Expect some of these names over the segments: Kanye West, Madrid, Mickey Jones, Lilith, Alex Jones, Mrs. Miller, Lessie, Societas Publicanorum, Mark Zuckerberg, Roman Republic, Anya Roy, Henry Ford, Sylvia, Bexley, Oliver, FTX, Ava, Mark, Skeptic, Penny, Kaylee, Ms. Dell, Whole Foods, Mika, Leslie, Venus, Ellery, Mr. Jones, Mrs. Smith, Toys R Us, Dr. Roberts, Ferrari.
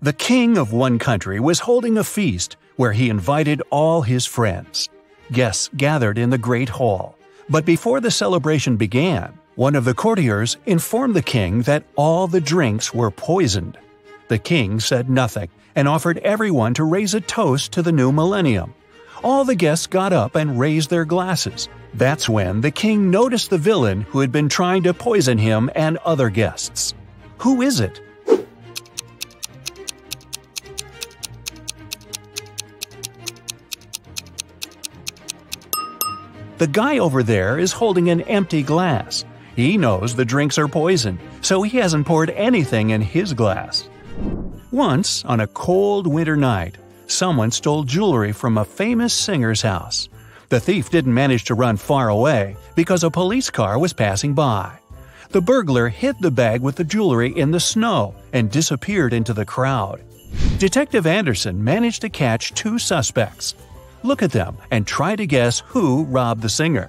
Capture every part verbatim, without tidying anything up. The king of one country was holding a feast where he invited all his friends. Guests gathered in the great hall. But before the celebration began, one of the courtiers informed the king that all the drinks were poisoned. The king said nothing and offered everyone to raise a toast to the new millennium. All the guests got up and raised their glasses. That's when the king noticed the villain who had been trying to poison him and other guests. Who is it? The guy over there is holding an empty glass. He knows the drinks are poisoned, so he hasn't poured anything in his glass. Once, on a cold winter night, someone stole jewelry from a famous singer's house. The thief didn't manage to run far away because a police car was passing by. The burglar hid the bag with the jewelry in the snow and disappeared into the crowd. Detective Anderson managed to catch two suspects. Look at them and try to guess who robbed the singer.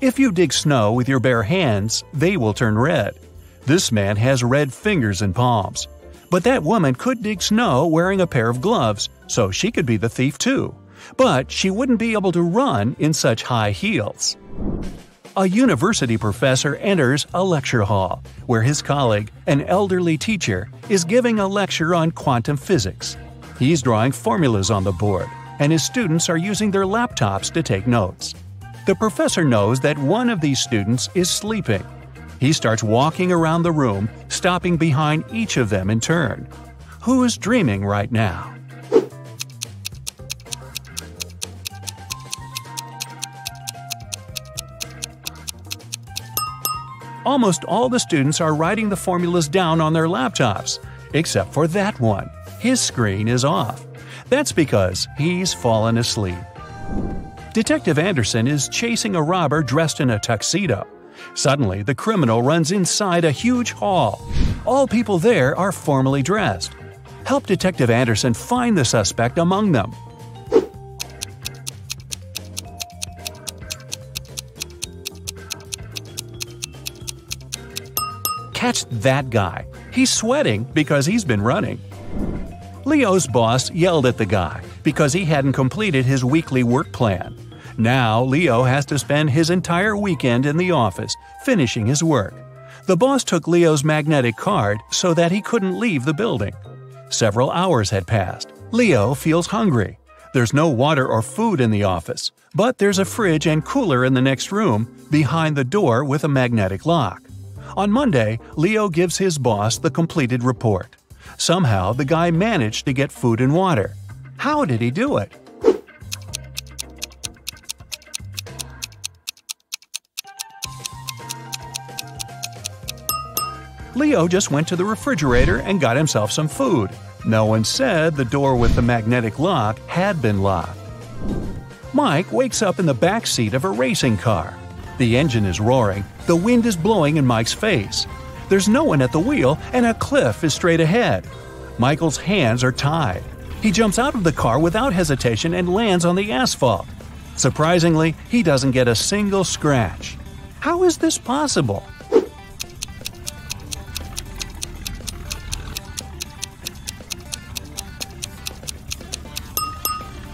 If you dig snow with your bare hands, they will turn red. This man has red fingers and palms. But that woman could dig snow wearing a pair of gloves, so she could be the thief too. But she wouldn't be able to run in such high heels. A university professor enters a lecture hall, where his colleague, an elderly teacher, is giving a lecture on quantum physics. He's drawing formulas on the board, and his students are using their laptops to take notes. The professor knows that one of these students is sleeping. He starts walking around the room, stopping behind each of them in turn. Who is dreaming right now? Almost all the students are writing the formulas down on their laptops, except for that one. His screen is off. That's because he's fallen asleep. Detective Anderson is chasing a robber dressed in a tuxedo. Suddenly, the criminal runs inside a huge hall. All people there are formally dressed. Help Detective Anderson find the suspect among them. Catch that guy. He's sweating because he's been running. Leo's boss yelled at the guy because he hadn't completed his weekly work plan. Now Leo has to spend his entire weekend in the office, finishing his work. The boss took Leo's magnetic card so that he couldn't leave the building. Several hours had passed. Leo feels hungry. There's no water or food in the office, but there's a fridge and cooler in the next room, behind the door with a magnetic lock. On Monday, Leo gives his boss the completed report. Somehow, the guy managed to get food and water. How did he do it? Leo just went to the refrigerator and got himself some food. No one said the door with the magnetic lock had been locked. Mike wakes up in the back seat of a racing car. The engine is roaring, the wind is blowing in Mike's face. There's no one at the wheel, and a cliff is straight ahead. Michael's hands are tied. He jumps out of the car without hesitation and lands on the asphalt. Surprisingly, he doesn't get a single scratch. How is this possible?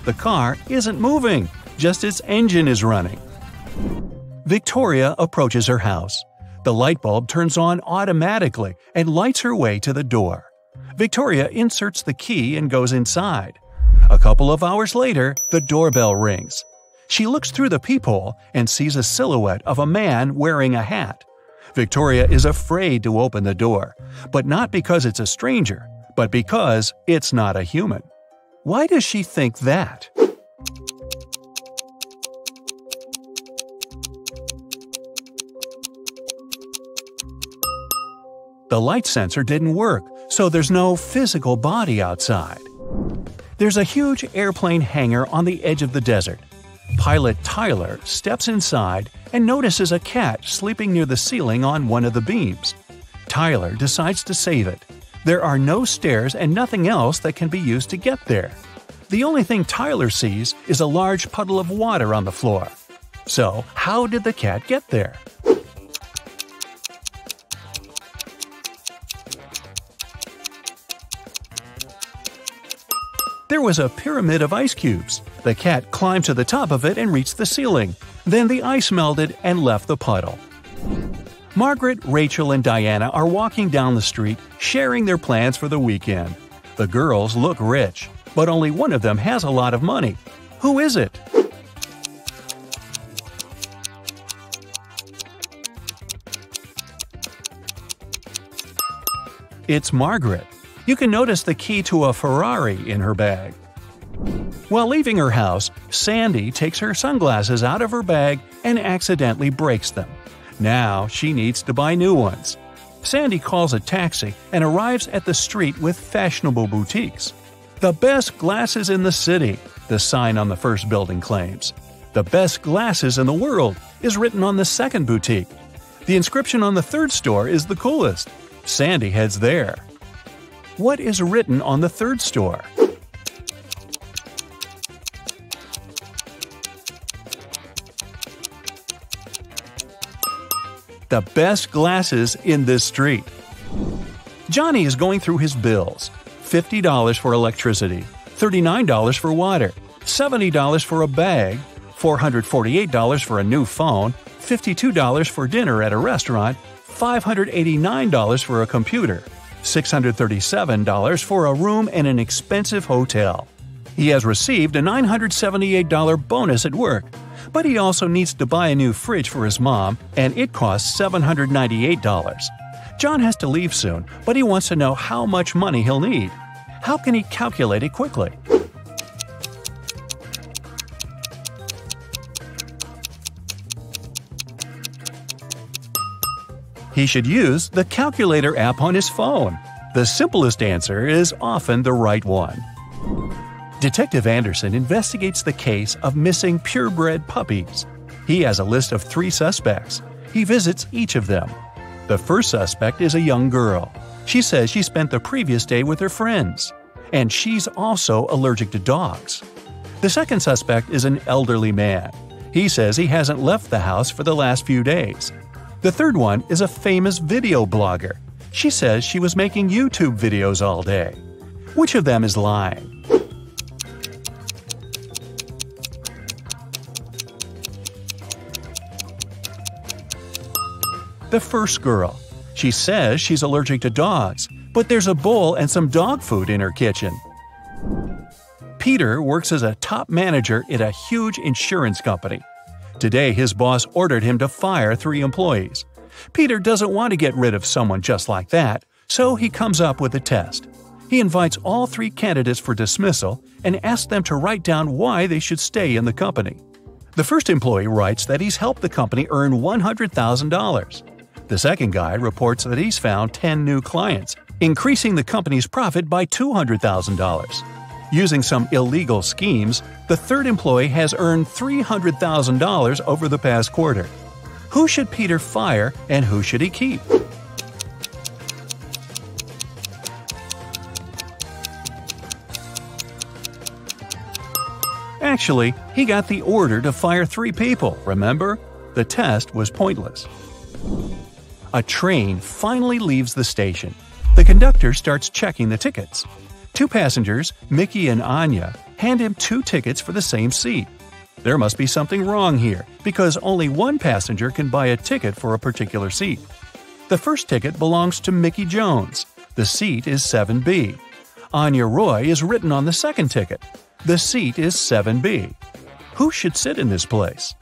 The car isn't moving, just its engine is running. Victoria approaches her house. The light bulb turns on automatically and lights her way to the door. Victoria inserts the key and goes inside. A couple of hours later, the doorbell rings. She looks through the peephole and sees a silhouette of a man wearing a hat. Victoria is afraid to open the door, but not because it's a stranger, but because it's not a human. Why does she think that? The light sensor didn't work, so there's no physical body outside. There's a huge airplane hangar on the edge of the desert. Pilot Tyler steps inside and notices a cat sleeping near the ceiling on one of the beams. Tyler decides to save it. There are no stairs and nothing else that can be used to get there. The only thing Tyler sees is a large puddle of water on the floor. So, how did the cat get there? There was a pyramid of ice cubes. The cat climbed to the top of it and reached the ceiling. Then the ice melted and left the puddle. Margaret, Rachel, and Diana are walking down the street, sharing their plans for the weekend. The girls look rich, but only one of them has a lot of money. Who is it? It's Margaret. You can notice the key to a Ferrari in her bag. While leaving her house, Sandy takes her sunglasses out of her bag and accidentally breaks them. Now she needs to buy new ones. Sandy calls a taxi and arrives at the street with fashionable boutiques. The best glasses in the city, the sign on the first building claims. The best glasses in the world is written on the second boutique. The inscription on the third store is the coolest. Sandy heads there. What is written on the third store? The best glasses in this street. Johnny is going through his bills. fifty dollars for electricity, thirty-nine dollars for water, seventy dollars for a bag, four hundred forty-eight dollars for a new phone, fifty-two dollars for dinner at a restaurant, five hundred eighty-nine dollars for a computer, six hundred thirty-seven dollars for a room in an expensive hotel. He has received a nine hundred seventy-eight dollars bonus at work. But he also needs to buy a new fridge for his mom, and it costs seven hundred ninety-eight dollars. John has to leave soon, but he wants to know how much money he'll need. How can he calculate it quickly? He should use the calculator app on his phone. The simplest answer is often the right one. Detective Anderson investigates the case of missing purebred puppies. He has a list of three suspects. He visits each of them. The first suspect is a young girl. She says she spent the previous day with her friends. And she's also allergic to dogs. The second suspect is an elderly man. He says he hasn't left the house for the last few days. The third one is a famous video blogger. She says she was making YouTube videos all day. Which of them is lying? The first girl. She says she's allergic to dogs, but there's a bowl and some dog food in her kitchen. Peter works as a top manager at a huge insurance company. Today, his boss ordered him to fire three employees. Peter doesn't want to get rid of someone just like that, so he comes up with a test. He invites all three candidates for dismissal and asks them to write down why they should stay in the company. The first employee writes that he's helped the company earn one hundred thousand dollars. The second guy reports that he's found ten new clients, increasing the company's profit by two hundred thousand dollars. Using some illegal schemes, the third employee has earned three hundred thousand dollars over the past quarter. Who should Peter fire and who should he keep? Actually, he got the order to fire three people, remember? The test was pointless. A train finally leaves the station. The conductor starts checking the tickets. Two passengers, Mickey and Anya, hand him two tickets for the same seat. There must be something wrong here, because only one passenger can buy a ticket for a particular seat. The first ticket belongs to Mickey Jones. The seat is seven B. Anya Roy is written on the second ticket. The seat is seven B. Who should sit in this place?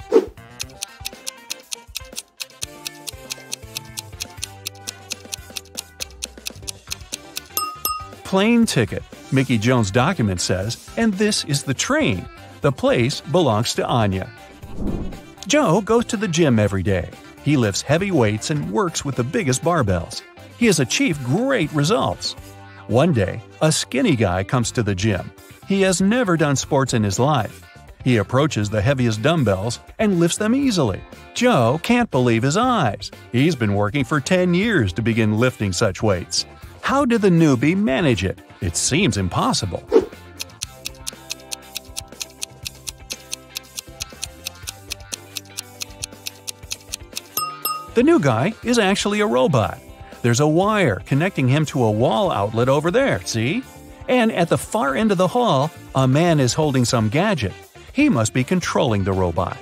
Plane ticket, Mickey Jones' document says, and this is the train. The place belongs to Anya. Joe goes to the gym every day. He lifts heavy weights and works with the biggest barbells. He has achieved great results. One day, a skinny guy comes to the gym. He has never done sports in his life. He approaches the heaviest dumbbells and lifts them easily. Joe can't believe his eyes. He's been working for ten years to begin lifting such weights. How did the newbie manage it? It seems impossible. The new guy is actually a robot. There's a wire connecting him to a wall outlet over there, see? And at the far end of the hall, a man is holding some gadget. He must be controlling the robot.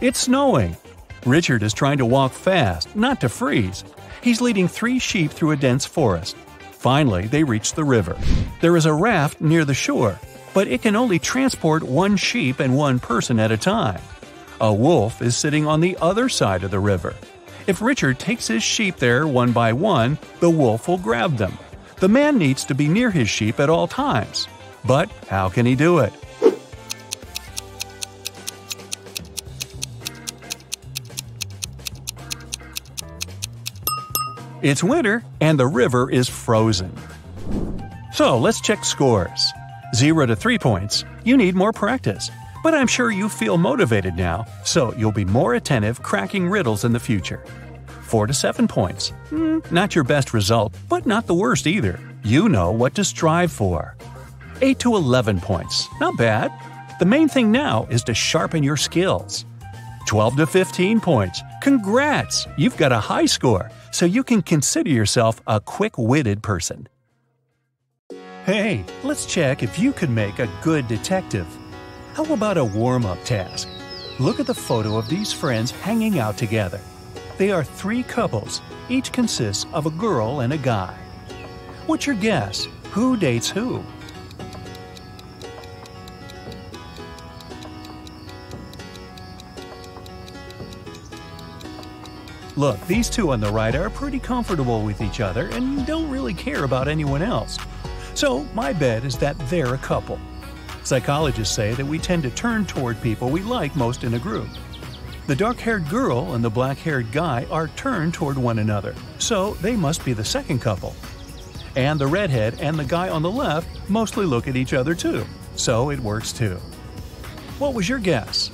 It's snowing. Richard is trying to walk fast, not to freeze. He's leading three sheep through a dense forest. Finally, they reach the river. There is a raft near the shore, but it can only transport one sheep and one person at a time. A wolf is sitting on the other side of the river. If Richard takes his sheep there one by one, the wolf will grab them. The man needs to be near his sheep at all times. But how can he do it? It's winter, and the river is frozen. So let's check scores. zero to three points. You need more practice. But I'm sure you feel motivated now, so you'll be more attentive cracking riddles in the future. four to seven points. Hmm, not your best result, but not the worst either. You know what to strive for. eight to eleven points. Not bad. The main thing now is to sharpen your skills. twelve to fifteen points. Congrats! You've got a high score, so you can consider yourself a quick-witted person. Hey, let's check if you could make a good detective. How about a warm-up task? Look at the photo of these friends hanging out together. They are three couples. Each consists of a girl and a guy. What's your guess? Who dates who? Look, these two on the right are pretty comfortable with each other and don't really care about anyone else. So my bet is that they're a couple. Psychologists say that we tend to turn toward people we like most in a group. The dark-haired girl and the black-haired guy are turned toward one another, so they must be the second couple. And the redhead and the guy on the left mostly look at each other too, so it works too. What was your guess?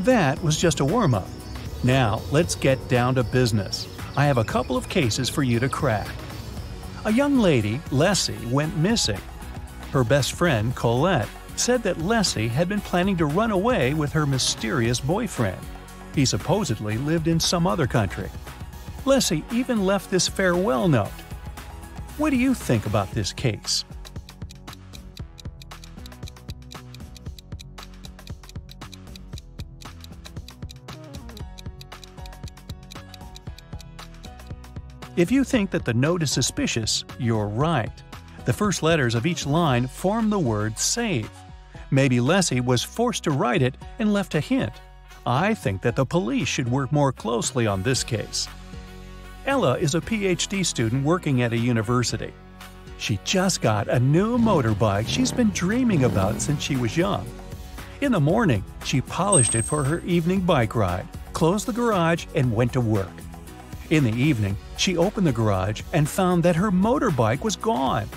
That was just a warm-up. Now, let's get down to business. I have a couple of cases for you to crack. A young lady, Lessie, went missing. Her best friend, Colette, said that Leslie had been planning to run away with her mysterious boyfriend. He supposedly lived in some other country. Leslie even left this farewell note. What do you think about this case? If you think that the note is suspicious, you're right. The first letters of each line form the word save. Maybe Leslie was forced to write it and left a hint. I think that the police should work more closely on this case. Ella is a P H D student working at a university. She just got a new motorbike she's been dreaming about since she was young. In the morning, she polished it for her evening bike ride, closed the garage, and went to work. In the evening, she opened the garage and found that her motorbike was gone.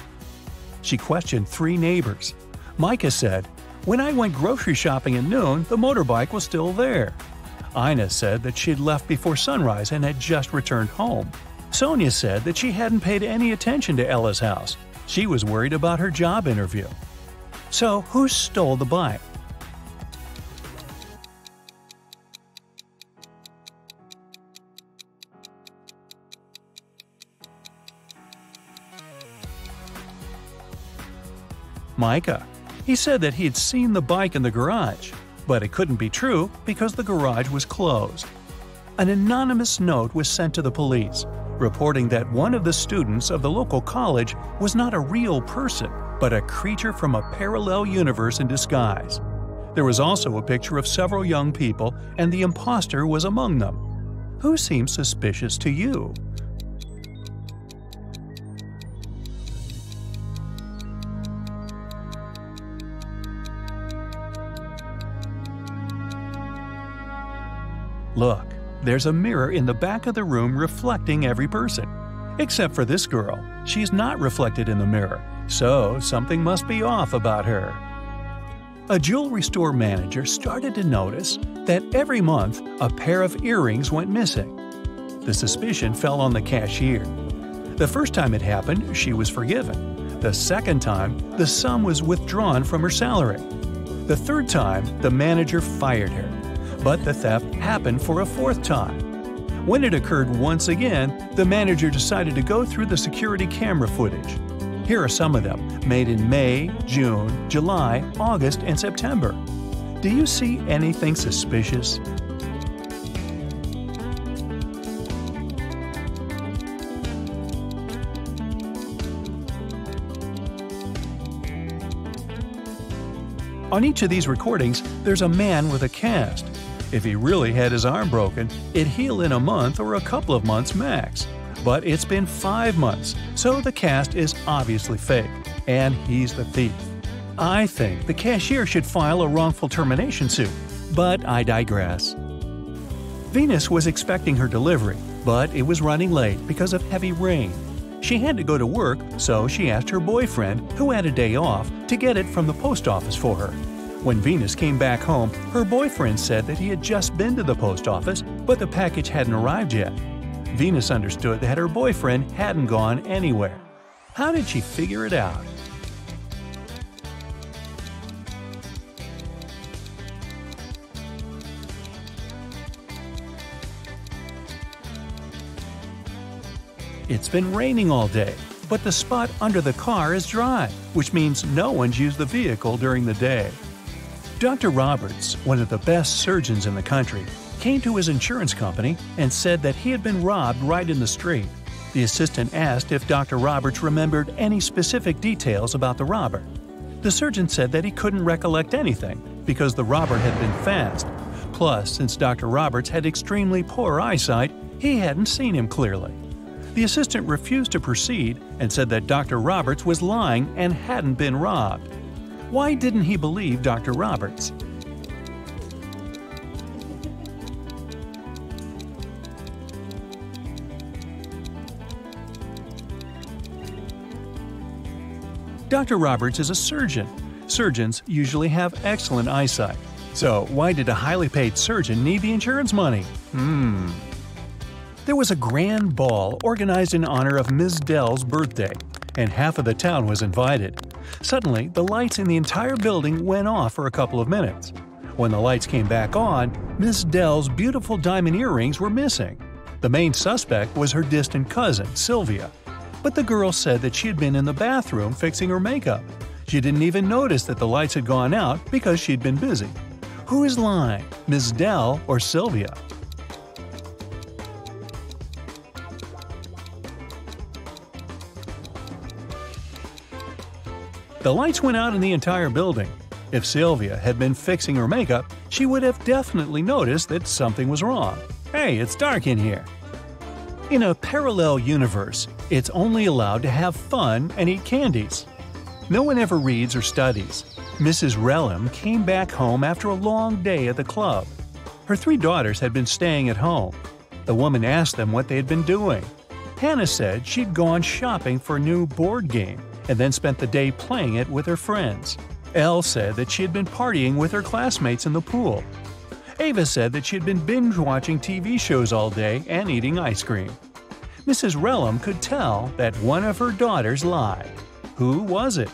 She questioned three neighbors. Mika said, "When I went grocery shopping at noon, the motorbike was still there." Ina said that she'd left before sunrise and had just returned home. Sonia said that she hadn't paid any attention to Ella's house. She was worried about her job interview. So, who stole the bike? Mika. He said that he had seen the bike in the garage, but it couldn't be true because the garage was closed. An anonymous note was sent to the police, reporting that one of the students of the local college was not a real person, but a creature from a parallel universe in disguise. There was also a picture of several young people, and the imposter was among them. Who seems suspicious to you? Look, there's a mirror in the back of the room reflecting every person. Except for this girl. She's not reflected in the mirror, so something must be off about her. A jewelry store manager started to notice that every month a pair of earrings went missing. The suspicion fell on the cashier. The first time it happened, she was forgiven. The second time, the sum was withdrawn from her salary. The third time, the manager fired her. But the theft happened for a fourth time. When it occurred once again, the manager decided to go through the security camera footage. Here are some of them, made in May, June, July, August, and September. Do you see anything suspicious? On each of these recordings, there's a man with a cast. If he really had his arm broken, it'd heal in a month or a couple of months max. But it's been five months, so the cast is obviously fake, and he's the thief. I think the cashier should file a wrongful termination suit, but I digress. Venus was expecting her delivery, but it was running late because of heavy rain. She had to go to work, so she asked her boyfriend, who had a day off, to get it from the post office for her. When Venus came back home, her boyfriend said that he had just been to the post office, but the package hadn't arrived yet. Venus understood that her boyfriend hadn't gone anywhere. How did she figure it out? It's been raining all day, but the spot under the car is dry, which means no one's used the vehicle during the day. Doctor Roberts, one of the best surgeons in the country, came to his insurance company and said that he had been robbed right in the street. The assistant asked if Doctor Roberts remembered any specific details about the robber. The surgeon said that he couldn't recollect anything because the robber had been fast. Plus, since Doctor Roberts had extremely poor eyesight, he hadn't seen him clearly. The assistant refused to proceed and said that Doctor Roberts was lying and hadn't been robbed. Why didn't he believe Doctor Roberts? Doctor Roberts is a surgeon. Surgeons usually have excellent eyesight. So why did a highly paid surgeon need the insurance money? Hmm. There was a grand ball organized in honor of Miz Dell's birthday, and half of the town was invited. Suddenly, the lights in the entire building went off for a couple of minutes. When the lights came back on, Miz Dell's beautiful diamond earrings were missing. The main suspect was her distant cousin, Sylvia. But the girl said that she had been in the bathroom fixing her makeup. She didn't even notice that the lights had gone out because she'd been busy. Who is lying, Miz Dell or Sylvia? The lights went out in the entire building. If Sylvia had been fixing her makeup, she would have definitely noticed that something was wrong. Hey, it's dark in here. In a parallel universe, it's only allowed to have fun and eat candies. No one ever reads or studies. Missus Relham came back home after a long day at the club. Her three daughters had been staying at home. The woman asked them what they had been doing. Hannah said she'd gone shopping for a new board game and then spent the day playing it with her friends. Elle said that she had been partying with her classmates in the pool. Ava said that she had been binge-watching T V shows all day and eating ice cream. Missus Relham could tell that one of her daughters lied. Who was it?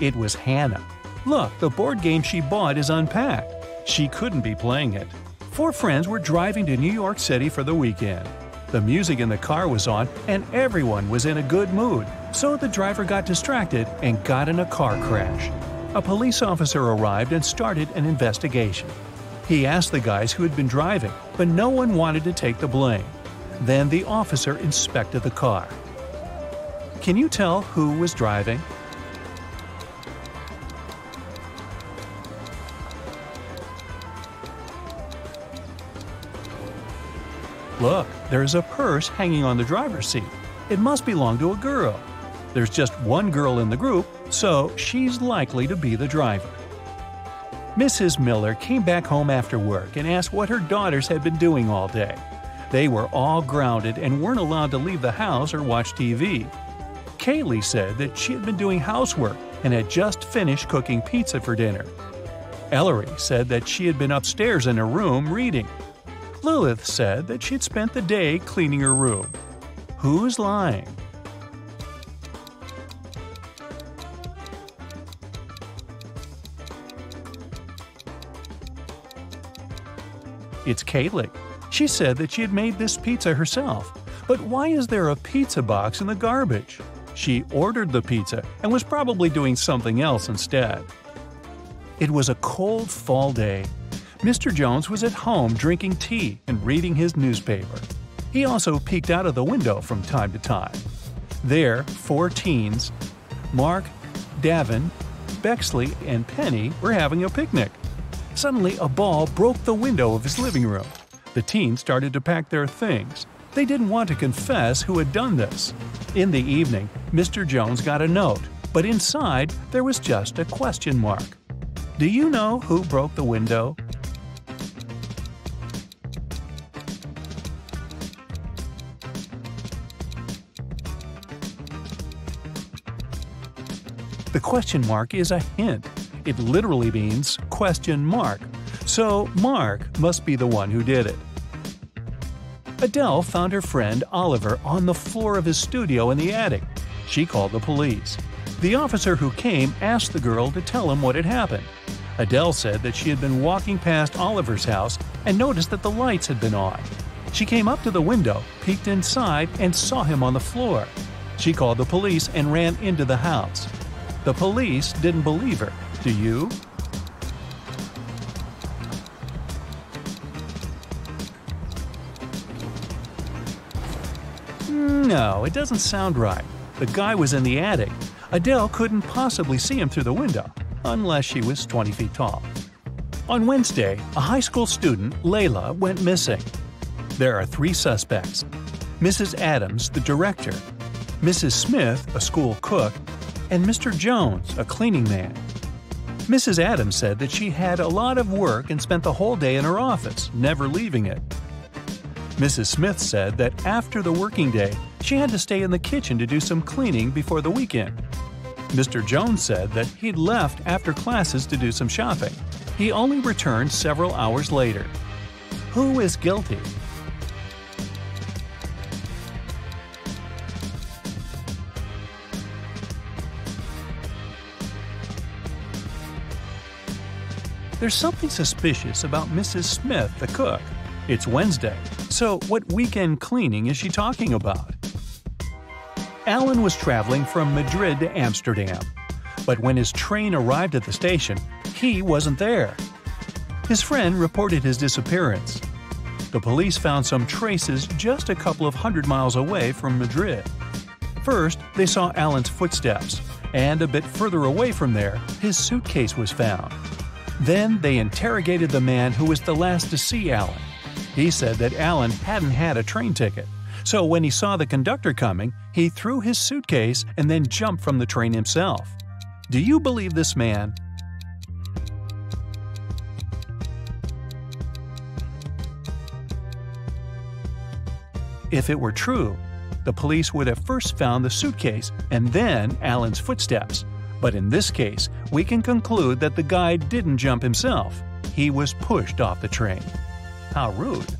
It was Hannah. Look, the board game she bought is unpacked. She couldn't be playing it. Four friends were driving to New York City for the weekend. The music in the car was on, and everyone was in a good mood, so the driver got distracted and got in a car crash. A police officer arrived and started an investigation. He asked the guys who had been driving, but no one wanted to take the blame. Then the officer inspected the car. Can you tell who was driving? Look, there is a purse hanging on the driver's seat. It must belong to a girl. There's just one girl in the group, so she's likely to be the driver. Missus Miller came back home after work and asked what her daughters had been doing all day. They were all grounded and weren't allowed to leave the house or watch T V. Kaylee said that she had been doing housework and had just finished cooking pizza for dinner. Ellery said that she had been upstairs in her room reading. Lilith said that she'd spent the day cleaning her room. Who's lying? It's Kaylee. She said that she had made this pizza herself. But why is there a pizza box in the garbage? She ordered the pizza and was probably doing something else instead. It was a cold fall day. Mister Jones was at home drinking tea and reading his newspaper. He also peeked out of the window from time to time. There, four teens, Mark, Davin, Bexley, and Penny were having a picnic. Suddenly, a ball broke the window of his living room. The teens started to pack their things. They didn't want to confess who had done this. In the evening, Mister Jones got a note, but inside there was just a question mark. Do you know who broke the window? The question mark is a hint. It literally means question mark. So Mark must be the one who did it. Adele found her friend Oliver on the floor of his studio in the attic. She called the police. The officer who came asked the girl to tell him what had happened. Adele said that she had been walking past Oliver's house and noticed that the lights had been on. She came up to the window, peeked inside, and saw him on the floor. She called the police and ran into the house. The police didn't believe her. Do you? No, it doesn't sound right. The guy was in the attic. Adele couldn't possibly see him through the window, unless she was twenty feet tall. On Wednesday, a high school student, Layla, went missing. There are three suspects: Missus Adams, the director, Missus Smith, a school cook, and Mister Jones, a cleaning man. Missus Adams said that she had a lot of work and spent the whole day in her office, never leaving it. Missus Smith said that after the working day, she had to stay in the kitchen to do some cleaning before the weekend. Mister Jones said that he'd left after classes to do some shopping. He only returned several hours later. Who is guilty? There's something suspicious about Missus Smith, the cook. It's Wednesday, so what weekend cleaning is she talking about? Alan was traveling from Madrid to Amsterdam, but when his train arrived at the station, he wasn't there. His friend reported his disappearance. The police found some traces just a couple of hundred miles away from Madrid. First, they saw Alan's footsteps, and a bit further away from there, his suitcase was found. Then they interrogated the man who was the last to see Alan. He said that Alan hadn't had a train ticket, so when he saw the conductor coming, he threw his suitcase and then jumped from the train himself. Do you believe this man? If it were true, the police would have first found the suitcase and then Alan's footsteps. But in this case, we can conclude that the guy didn't jump himself. He was pushed off the train. How rude!